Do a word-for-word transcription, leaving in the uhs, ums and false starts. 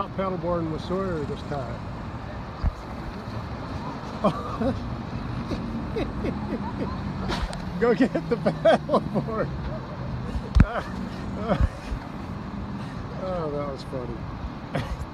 out paddleboarding with Sawyer this time. Oh. Go get the paddleboard. Oh, that was funny.